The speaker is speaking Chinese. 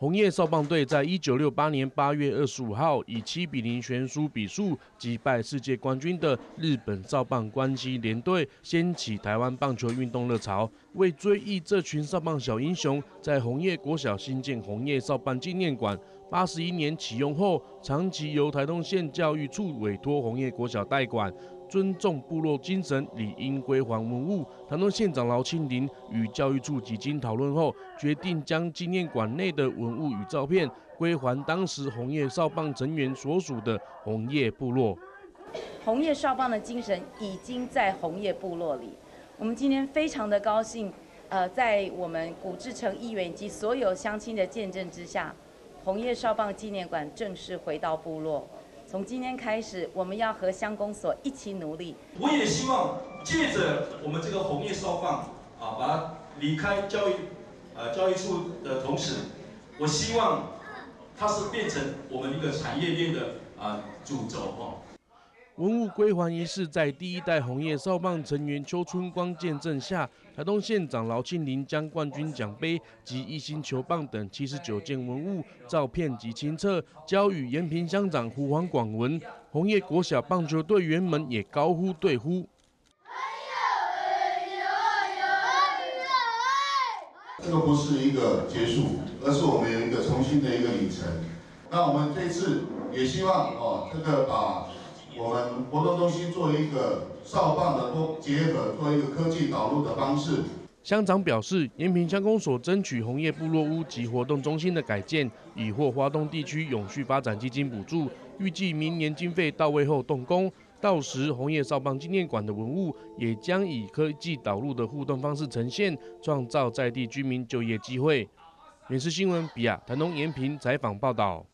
红叶少棒队在1968年8月25号以7-0悬殊比数击败世界冠军的日本少棒关西联队，掀起台湾棒球运动热潮。为追忆这群少棒小英雄，在红叶国小新建红叶少棒纪念馆。 81年启用后，长期由台东县教育处委托红叶国小代管，尊重部落精神，理应归还文物。台东县长劳庆林与教育处几经讨论后，决定将纪念馆内的文物与照片归还当时红叶少棒成员所属的红叶部落。红叶少棒的精神已经在红叶部落里。我们今天非常的高兴，在我们古志诚议员以及所有乡亲的见证之下。 红叶少棒纪念馆正式回到部落，从今天开始，我们要和乡公所一起努力。我也希望借着我们这个红叶少棒啊，把它离开教育处的同时，我希望它是变成我们一个产业链的主轴哦。 文物归还仪式在第一代红叶少棒成员邱春光见证下，台东县长劳庆林将冠军奖杯及一星球棒等79件文物、照片及清册交予延平乡长胡黄广文。红叶国小棒球队员们也高呼队呼。这个不是一个结束，而是我们有一个重新的一个里程。那我们这次也希望哦，这个把。 我们活动中心做一个少棒的结合，做一个科技导入的方式。乡长表示，延平乡公所争取红叶部落屋及活动中心的改建，已获花东地区永续发展基金补助，预计明年经费到位后动工。到时，红叶少棒纪念馆的文物也将以科技导入的互动方式呈现，创造在地居民就业机会。《每日新闻》比亚、谭东延平采访报道。